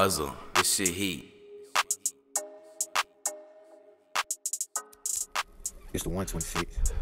MZLE, this shit heat. It's the 126.